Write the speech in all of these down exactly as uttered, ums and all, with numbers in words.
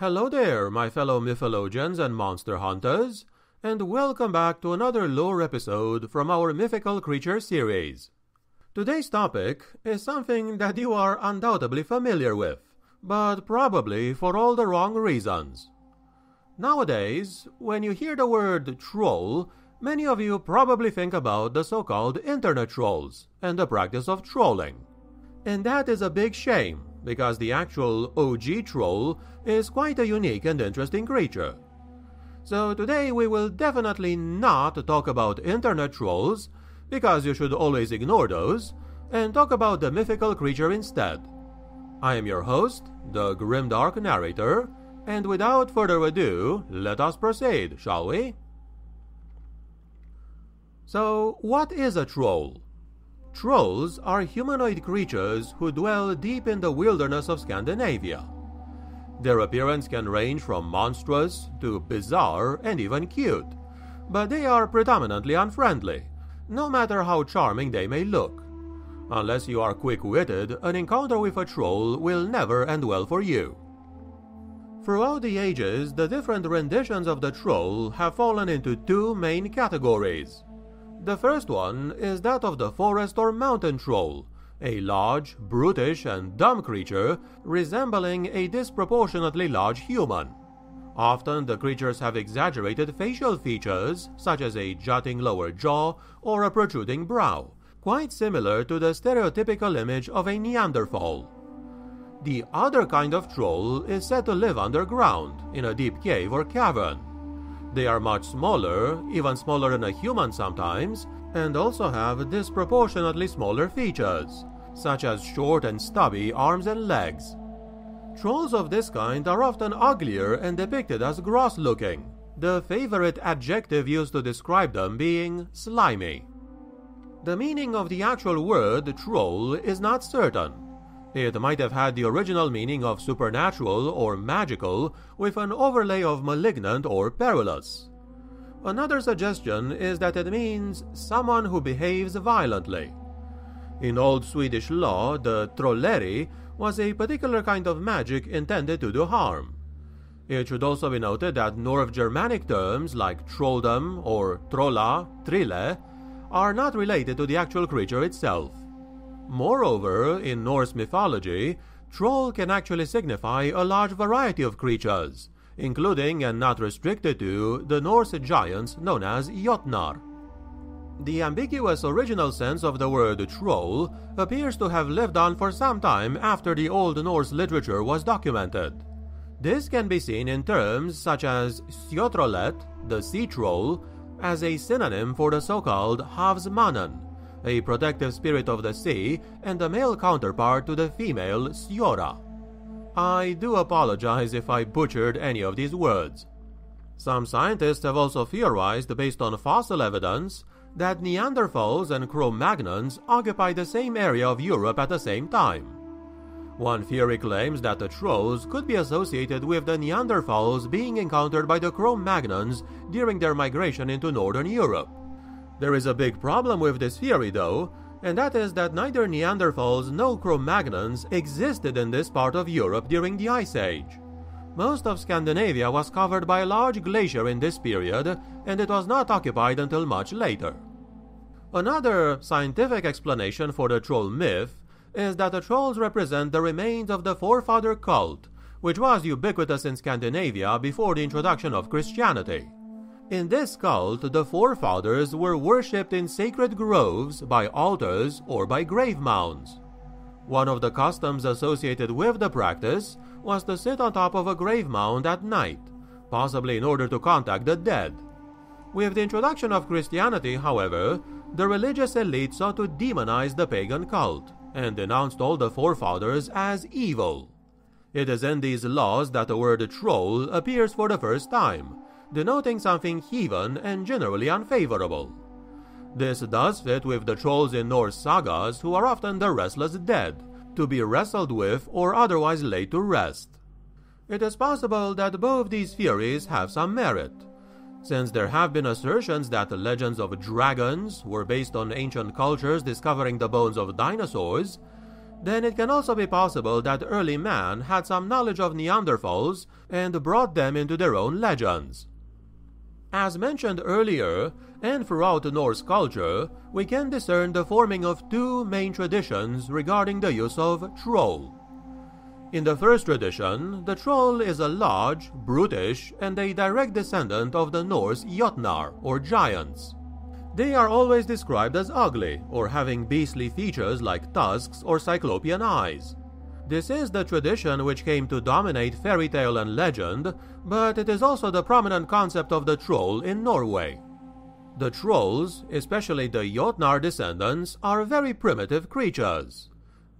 Hello there, my fellow mythologians and monster hunters, and welcome back to another lore episode from our Mythical Creatures series. Today's topic is something that you are undoubtedly familiar with, but probably for all the wrong reasons. Nowadays, when you hear the word troll, many of you probably think about the so-called internet trolls and the practice of trolling. And that is a big shame, because the actual O G troll is quite a unique and interesting creature. So today we will definitely not talk about internet trolls, because you should always ignore those, and talk about the mythical creature instead. I am your host, the Grimdark narrator, and without further ado, let us proceed, shall we? So, what is a troll? Trolls are humanoid creatures who dwell deep in the wilderness of Scandinavia. Their appearance can range from monstrous to bizarre and even cute, but they are predominantly unfriendly, no matter how charming they may look. Unless you are quick-witted, an encounter with a troll will never end well for you. Throughout the ages, the different renditions of the troll have fallen into two main categories. The first one is that of the forest or mountain troll, a large, brutish and dumb creature resembling a disproportionately large human. Often the creatures have exaggerated facial features such as a jutting lower jaw or a protruding brow, quite similar to the stereotypical image of a Neanderthal. The other kind of troll is said to live underground, in a deep cave or cavern. They are much smaller, even smaller than a human sometimes, and also have disproportionately smaller features, such as short and stubby arms and legs. Trolls of this kind are often uglier and depicted as gross-looking, the favorite adjective used to describe them being slimy. The meaning of the actual word troll is not certain. It might have had the original meaning of supernatural or magical with an overlay of malignant or perilous. Another suggestion is that it means someone who behaves violently. In old Swedish law, the trolleri was a particular kind of magic intended to do harm. It should also be noted that North Germanic terms like trolldom or trolla, trille, are not related to the actual creature itself. Moreover, in Norse mythology, troll can actually signify a large variety of creatures, including and not restricted to the Norse giants known as Jotnar. The ambiguous original sense of the word troll appears to have lived on for some time after the Old Norse literature was documented. This can be seen in terms such as Sjötrollet, the sea troll, as a synonym for the so-called Havsmanen, a protective spirit of the sea and a male counterpart to the female Siora. I do apologize if I butchered any of these words. Some scientists have also theorized, based on fossil evidence, that Neanderthals and Cro-Magnons occupied the same area of Europe at the same time. One theory claims that the trolls could be associated with the Neanderthals being encountered by the Cro-Magnons during their migration into northern Europe. There is a big problem with this theory, though, and that is that neither Neanderthals nor Cro-Magnons existed in this part of Europe during the Ice Age. Most of Scandinavia was covered by a large glacier in this period, and it was not occupied until much later. Another scientific explanation for the troll myth is that the trolls represent the remains of the forefather cult, which was ubiquitous in Scandinavia before the introduction of Christianity. In this cult, the forefathers were worshipped in sacred groves, by altars, or by grave mounds. One of the customs associated with the practice was to sit on top of a grave mound at night, possibly in order to contact the dead. With the introduction of Christianity, however, the religious elite sought to demonize the pagan cult and denounced all the forefathers as evil. It is in these laws that the word troll appears for the first time, denoting something heathen and generally unfavorable. This does fit with the trolls in Norse sagas, who are often the restless dead, to be wrestled with or otherwise laid to rest. It is possible that both these theories have some merit, since there have been assertions that the legends of dragons were based on ancient cultures discovering the bones of dinosaurs, then it can also be possible that early man had some knowledge of Neanderthals and brought them into their own legends. As mentioned earlier, and throughout Norse culture, we can discern the forming of two main traditions regarding the use of troll. In the first tradition, the troll is a large, brutish, and a direct descendant of the Norse Jotnar, or giants. They are always described as ugly, or having beastly features like tusks or cyclopean eyes. This is the tradition which came to dominate fairy tale and legend, but it is also the prominent concept of the troll in Norway. The trolls, especially the Jotnar descendants, are very primitive creatures.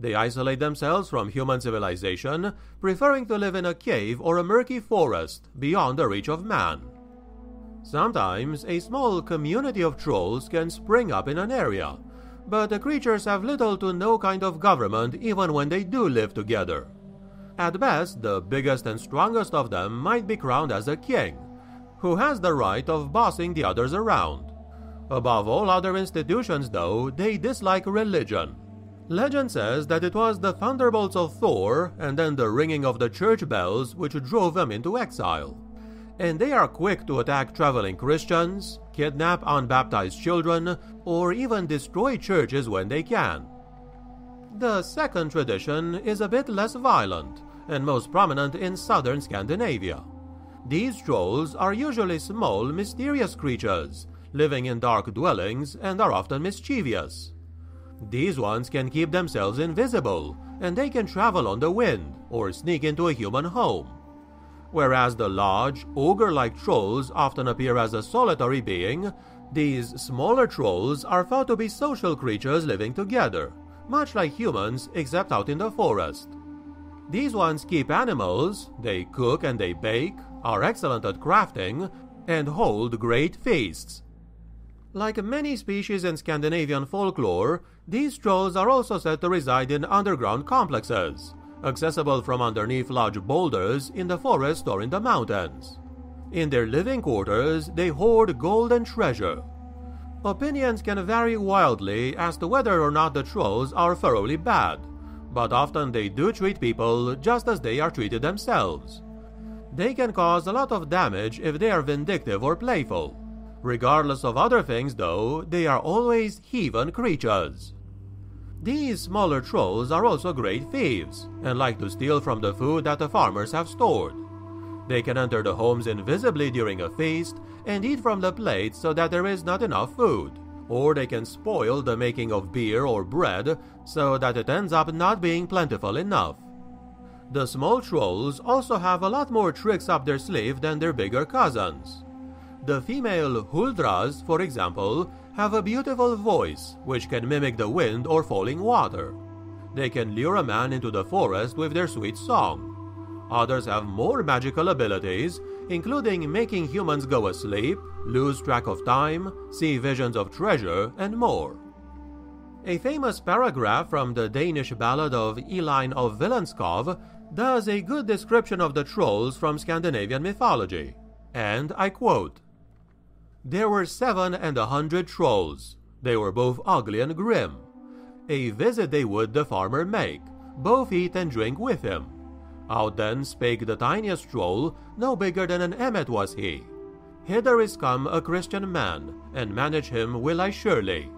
They isolate themselves from human civilization, preferring to live in a cave or a murky forest beyond the reach of man. Sometimes a small community of trolls can spring up in an area, but the creatures have little to no kind of government even when they do live together. At best, the biggest and strongest of them might be crowned as a king, who has the right of bossing the others around. Above all other institutions, though, they dislike religion. Legend says that it was the thunderbolts of Thor and then the ringing of the church bells which drove them into exile. And they are quick to attack traveling Christians, kidnap unbaptized children, or even destroy churches when they can. The second tradition is a bit less violent and most prominent in southern Scandinavia. These trolls are usually small, mysterious creatures, living in dark dwellings and are often mischievous. These ones can keep themselves invisible, and they can travel on the wind or sneak into a human home. Whereas the large, ogre-like trolls often appear as a solitary being, these smaller trolls are thought to be social creatures living together, much like humans except out in the forest. These ones keep animals, they cook and they bake, are excellent at crafting, and hold great feasts. Like many species in Scandinavian folklore, these trolls are also said to reside in underground complexes, accessible from underneath large boulders in the forest or in the mountains. In their living quarters, they hoard gold and treasure. Opinions can vary wildly as to whether or not the trolls are thoroughly bad, but often they do treat people just as they are treated themselves. They can cause a lot of damage if they are vindictive or playful. Regardless of other things, though, they are always heathen creatures. These smaller trolls are also great thieves, and like to steal from the food that the farmers have stored. They can enter the homes invisibly during a feast, and eat from the plates so that there is not enough food, or they can spoil the making of beer or bread so that it ends up not being plentiful enough. The small trolls also have a lot more tricks up their sleeve than their bigger cousins. The female huldras, for example, have a beautiful voice which can mimic the wind or falling water. They can lure a man into the forest with their sweet song. Others have more magical abilities, including making humans go asleep, lose track of time, see visions of treasure, and more. A famous paragraph from the Danish ballad of Eline of Vilenskov does a good description of the trolls from Scandinavian mythology, and I quote, "There were seven and a hundred trolls. They were both ugly and grim. A visit they would the farmer make, both eat and drink with him. Out then spake the tiniest troll, no bigger than an emmet was he. Hither is come a Christian man, and manage him will I surely."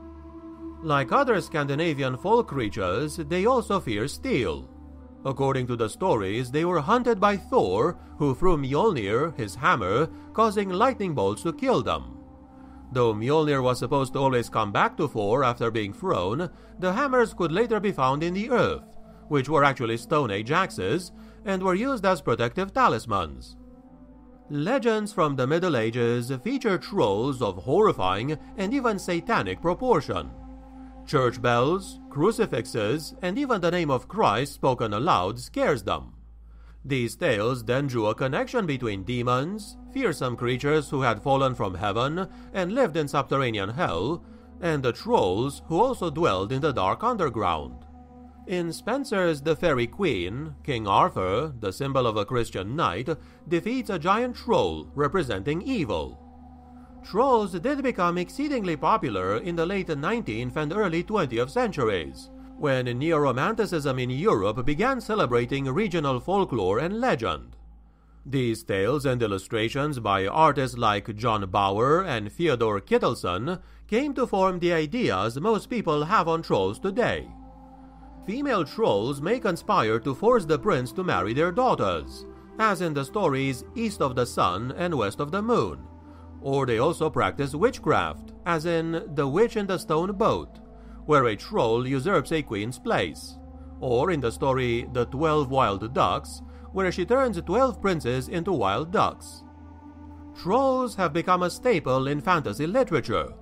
Like other Scandinavian folk creatures, they also fear steel. According to the stories, they were hunted by Thor, who threw Mjolnir, his hammer, causing lightning bolts to kill them. Though Mjolnir was supposed to always come back to Thor after being thrown, the hammers could later be found in the earth, which were actually Stone Age axes, and were used as protective talismans. Legends from the Middle Ages feature trolls of horrifying and even satanic proportion. Church bells, crucifixes, and even the name of Christ spoken aloud scares them. These tales then drew a connection between demons, fearsome creatures who had fallen from heaven and lived in subterranean hell, and the trolls who also dwelled in the dark underground. In Spencer's The Fairy Queen, King Arthur, the symbol of a Christian knight, defeats a giant troll representing evil. Trolls did become exceedingly popular in the late nineteenth and early twentieth centuries, when Neo-Romanticism in Europe began celebrating regional folklore and legend. These tales and illustrations by artists like John Bauer and Theodor Kittelsen came to form the ideas most people have on trolls today. Female trolls may conspire to force the prince to marry their daughters, as in the stories East of the Sun and West of the Moon, or they also practice witchcraft, as in The Witch and the Stone Boat, where a troll usurps a queen's place, or in the story The Twelve Wild Ducks, where she turns twelve princes into wild ducks. Trolls have become a staple in fantasy literature,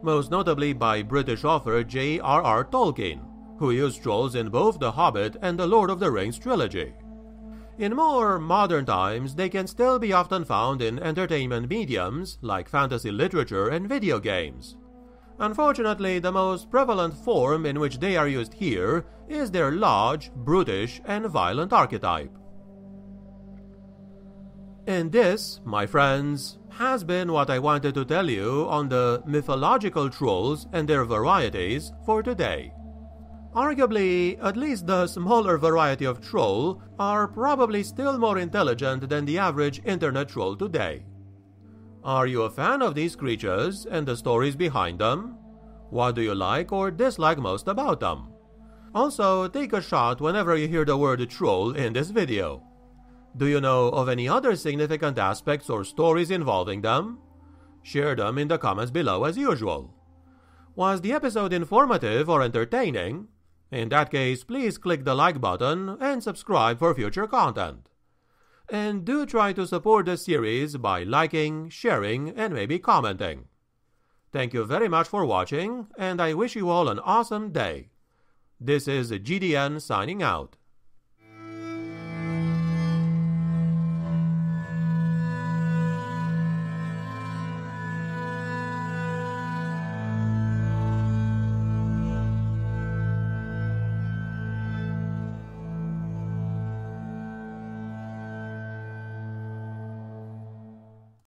most notably by British author J R R Tolkien, who used trolls in both The Hobbit and The Lord of the Rings trilogy. In more modern times, they can still be often found in entertainment mediums like fantasy literature and video games. Unfortunately, the most prevalent form in which they are used here is their large, brutish, and violent archetype. And this, my friends, has been what I wanted to tell you on the mythological trolls and their varieties for today. Arguably, at least the smaller variety of troll are probably still more intelligent than the average internet troll today. Are you a fan of these creatures and the stories behind them? What do you like or dislike most about them? Also, take a shot whenever you hear the word troll in this video. Do you know of any other significant aspects or stories involving them? Share them in the comments below as usual. Was the episode informative or entertaining? In that case, please click the like button and subscribe for future content. And do try to support this series by liking, sharing, and maybe commenting. Thank you very much for watching, and I wish you all an awesome day. This is G D N signing out.